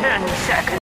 10 seconds.